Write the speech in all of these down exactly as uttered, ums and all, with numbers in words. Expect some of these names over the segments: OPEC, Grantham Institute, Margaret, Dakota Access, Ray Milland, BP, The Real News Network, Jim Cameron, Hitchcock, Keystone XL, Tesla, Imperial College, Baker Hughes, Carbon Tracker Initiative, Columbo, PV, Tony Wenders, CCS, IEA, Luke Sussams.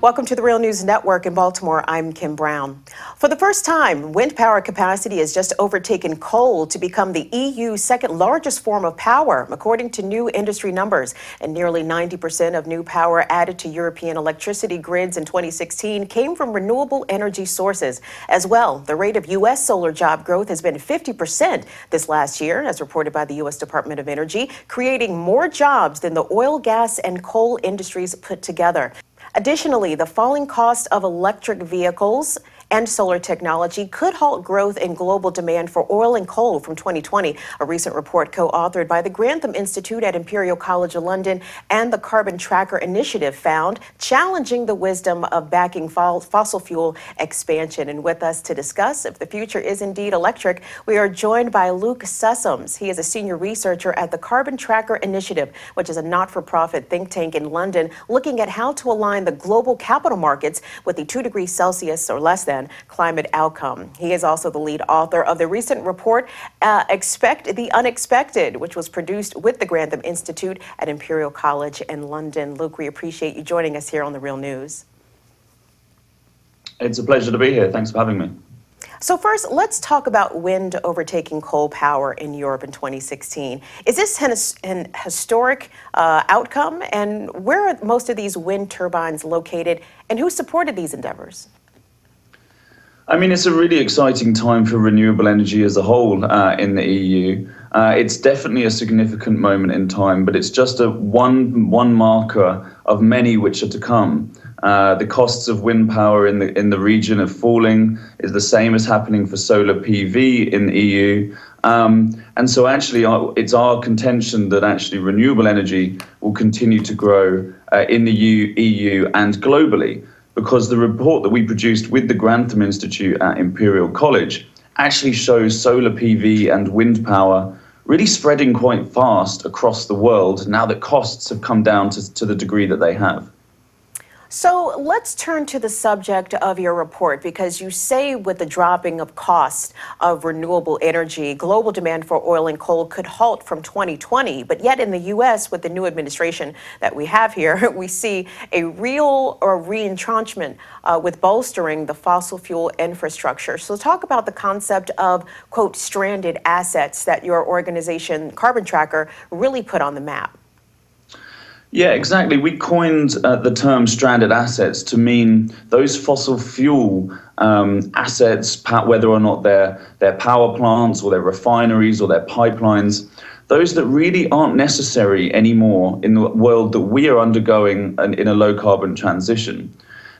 Welcome to the Real News Network in Baltimore. I'm Kim Brown. For the first time, wind power capacity has just overtaken coal to become the E U's second largest form of power, according to new industry numbers. And nearly ninety percent of new power added to European electricity grids in twenty sixteen came from renewable energy sources. As well, the rate of U S solar job growth has been fifty percent this last year, as reported by the U S Department of Energy, creating more jobs than the oil, gas, and coal industries put together. Additionally, the falling cost of electric vehicles and solar technology could halt growth in global demand for oil and coal from twenty twenty. A recent report co-authored by the Grantham Institute at Imperial College of London and the Carbon Tracker Initiative found, challenging the wisdom of backing fossil fuel expansion. And with us to discuss if the future is indeed electric, we are joined by Luke Sussams. He is a senior researcher at the Carbon Tracker Initiative, which is a not-for-profit think tank in London, looking at how to align the global capital markets with the two degrees Celsius or less than climate outcome. He is also the lead author of the recent report, uh, Expect the Unexpected, which was produced with the Grantham Institute at Imperial College in London. Luke, we appreciate you joining us here on The Real News. It's a pleasure to be here. Thanks for having me. So first, let's talk about wind overtaking coal power in Europe in twenty sixteen. Is this an historic uh, outcome? And where are most of these wind turbines located? And who supported these endeavors? I mean, it's a really exciting time for renewable energy as a whole uh, in the E U. Uh, it's definitely a significant moment in time, but it's just a one one marker of many which are to come. Uh, the costs of wind power in the in the region are falling. Is the same as happening for solar P V in the E U. Um, and so actually, our, it's our contention that actually renewable energy will continue to grow uh, in the E U and globally, because the report that we produced with the Grantham Institute at Imperial College actually shows solar P V and wind power really spreading quite fast across the world now that costs have come down to, to the degree that they have. So let's turn to the subject of your report, because you say with the dropping of cost of renewable energy, global demand for oil and coal could halt from twenty twenty. But yet in the U S, with the new administration that we have here, we see a real or re-entrenchment uh, with bolstering the fossil fuel infrastructure. So talk about the concept of, quote, stranded assets that your organization, Carbon Tracker, really put on the map. Yeah, exactly. We coined uh, the term stranded assets to mean those fossil fuel um, assets, whether or not they're, they're power plants or their refineries or their pipelines, those that really aren't necessary anymore in the world that we are undergoing an, in a low carbon transition.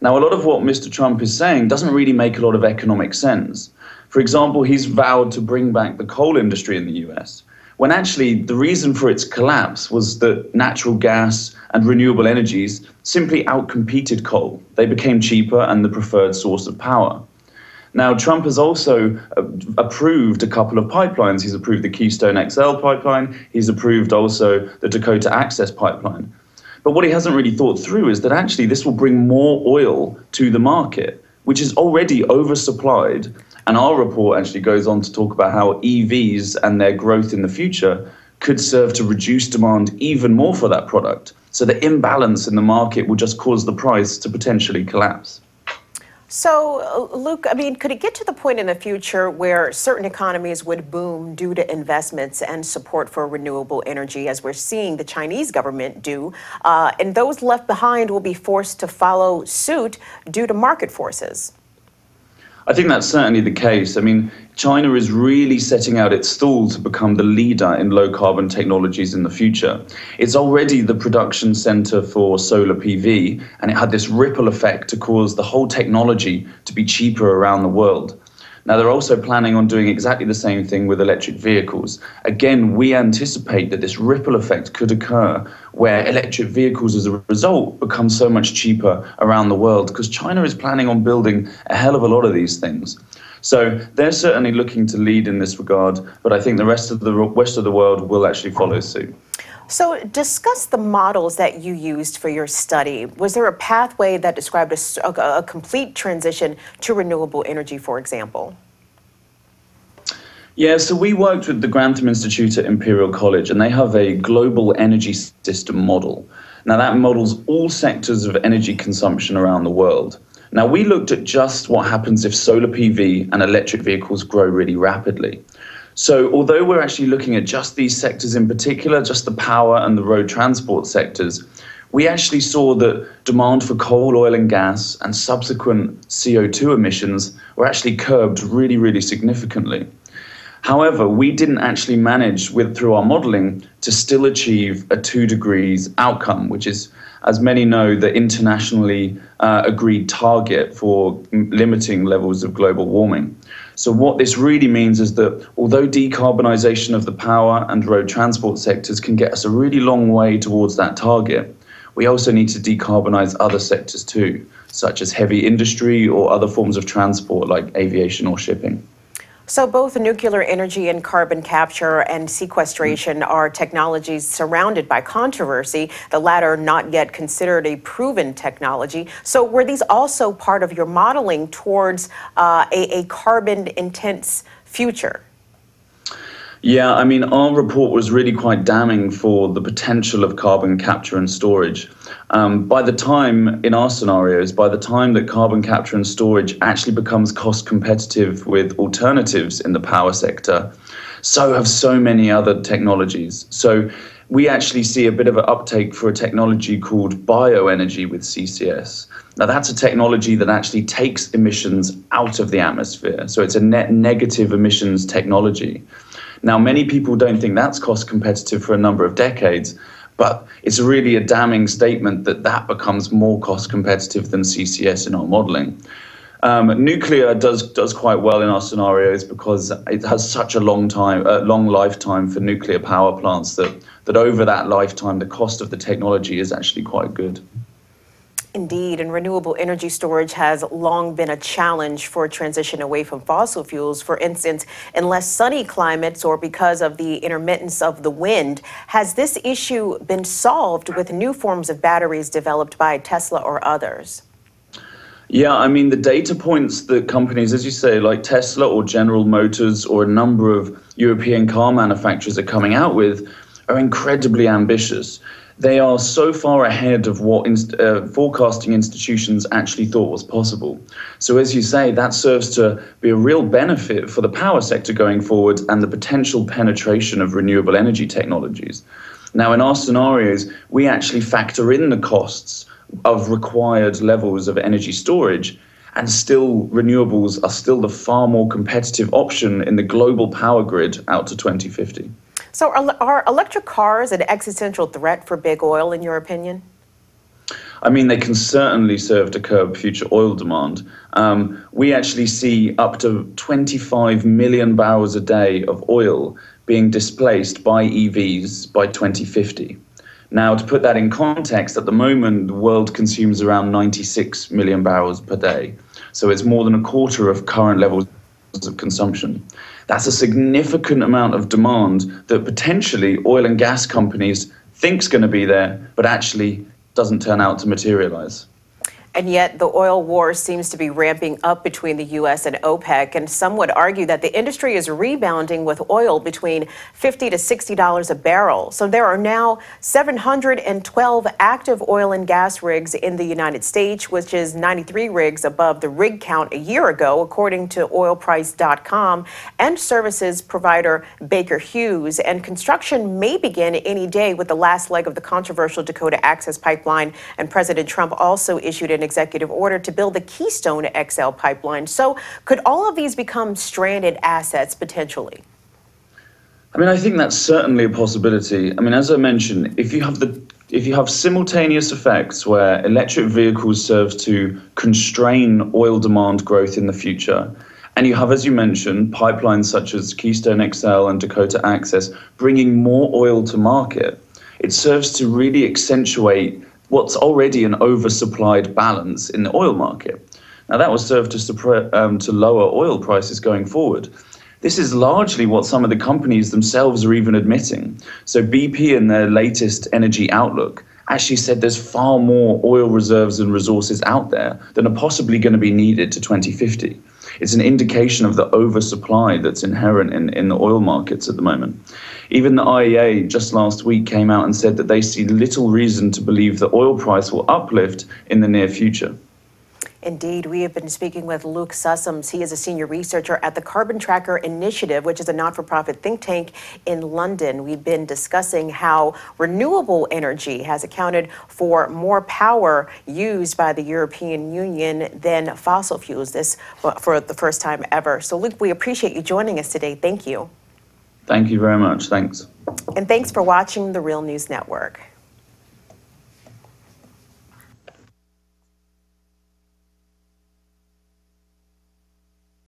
Now, a lot of what Mister Trump is saying doesn't really make a lot of economic sense. For example, he's vowed to bring back the coal industry in the U S, when actually the reason for its collapse was that natural gas and renewable energies simply outcompeted coal. They became cheaper and the preferred source of power. Now, Trump has also uh, approved a couple of pipelines. He's approved the Keystone X L pipeline. He's approved also the Dakota Access pipeline. But what he hasn't really thought through is that actually this will bring more oil to the market, which is already oversupplied. And our report actually goes on to talk about how E Vs and their growth in the future could serve to reduce demand even more for that product. So the imbalance in the market will just cause the price to potentially collapse. So, Luke, I mean, could it get to the point in the future where certain economies would boom due to investments and support for renewable energy, as we're seeing the Chinese government do, uh, and those left behind will be forced to follow suit due to market forces? I think that's certainly the case. I mean, China is really setting out its stall to become the leader in low carbon technologies in the future. It's already the production center for solar P V, and it had this ripple effect to cause the whole technology to be cheaper around the world. Now, they're also planning on doing exactly the same thing with electric vehicles. Again, we anticipate that this ripple effect could occur where electric vehicles, as a result, become so much cheaper around the world, because China is planning on building a hell of a lot of these things. So they're certainly looking to lead in this regard, but I think the rest of the rest of the world will actually follow suit. So discuss the models that you used for your study. Was there a pathway that described a, a, a complete transition to renewable energy, for example? Yeah, so we worked with the Grantham Institute at Imperial College, and they have a global energy system model. Now, that models all sectors of energy consumption around the world. Now, we looked at just what happens if solar P V and electric vehicles grow really rapidly. So although we're actually looking at just these sectors in particular, just the power and the road transport sectors, we actually saw that demand for coal, oil and gas and subsequent C O two emissions were actually curbed really, really significantly. However, we didn't actually manage with through our modeling to still achieve a two degrees outcome, which is, as many know, the internationally uh, agreed target for limiting levels of global warming. So what this really means is that although decarbonisation of the power and road transport sectors can get us a really long way towards that target, we also need to decarbonise other sectors too, such as heavy industry or other forms of transport like aviation or shipping. So both nuclear energy and carbon capture and sequestration are technologies surrounded by controversy, the latter not yet considered a proven technology. So were these also part of your modeling towards uh, a, a carbon-intense future? Yeah, I mean, our report was really quite damning for the potential of carbon capture and storage. Um, by the time, in our scenarios, by the time that carbon capture and storage actually becomes cost competitive with alternatives in the power sector, so have so many other technologies. So we actually see a bit of an uptake for a technology called bioenergy with C C S. Now, that's a technology that actually takes emissions out of the atmosphere. So it's a net negative emissions technology. Now, many people don't think that's cost competitive for a number of decades, but it's really a damning statement that that becomes more cost competitive than C C S in our modeling. Um, nuclear does does quite well in our scenarios because it has such a long time, a long lifetime for nuclear power plants that that over that lifetime, the cost of the technology is actually quite good. Indeed, and renewable energy storage has long been a challenge for a transition away from fossil fuels. For instance, in less sunny climates or because of the intermittence of the wind, has this issue been solved with new forms of batteries developed by Tesla or others? Yeah, I mean, the data points that companies, as you say, like Tesla or General Motors or a number of European car manufacturers are coming out with are incredibly ambitious. They are so far ahead of what inst uh, forecasting institutions actually thought was possible. So as you say, that serves to be a real benefit for the power sector going forward and the potential penetration of renewable energy technologies. Now, in our scenarios, we actually factor in the costs of required levels of energy storage, and still renewables are still the far more competitive option in the global power grid out to twenty fifty. So are, are electric cars an existential threat for big oil, in your opinion? I mean, they can certainly serve to curb future oil demand. Um, we actually see up to twenty-five million barrels a day of oil being displaced by E Vs by twenty fifty. Now, to put that in context, at the moment, the world consumes around ninety-six million barrels per day. So it's more than a quarter of current levels of consumption. That's a significant amount of demand that potentially oil and gas companies think is going to be there, but actually doesn't turn out to materialize. And yet the oil war seems to be ramping up between the U S and OPEC, and some would argue that the industry is rebounding with oil between fifty to sixty dollars a barrel. So there are now seven hundred twelve active oil and gas rigs in the United States, which is ninety-three rigs above the rig count a year ago, according to oil price dot com and services provider Baker Hughes. And construction may begin any day with the last leg of the controversial Dakota Access pipeline, and President Trump also issued an executive order to build the Keystone X L pipeline. So could all of these become stranded assets potentially? I mean, I think that's certainly a possibility. I mean, as I mentioned, if you have the if you have simultaneous effects where electric vehicles serve to constrain oil demand growth in the future, and you have, as you mentioned, pipelines such as Keystone X L and Dakota Access bringing more oil to market, it serves to really accentuate what's already an oversupplied balance in the oil market. Now, that will serve to, um, to lower oil prices going forward. This is largely what some of the companies themselves are even admitting. So B P, in their latest energy outlook, actually said there's far more oil reserves and resources out there than are possibly going to be needed to twenty fifty. It's an indication of the oversupply that's inherent in, in the oil markets at the moment. Even the I E A just last week came out and said that they see little reason to believe the oil price will uplift in the near future. Indeed, we have been speaking with Luke Sussams. He is a senior researcher at the Carbon Tracker Initiative, which is a not-for-profit think tank in London. We've been discussing how renewable energy has accounted for more power used by the European Union than fossil fuels, this for the first time ever. So, Luke, we appreciate you joining us today. Thank you. Thank you very much. Thanks. And thanks for watching The Real News Network.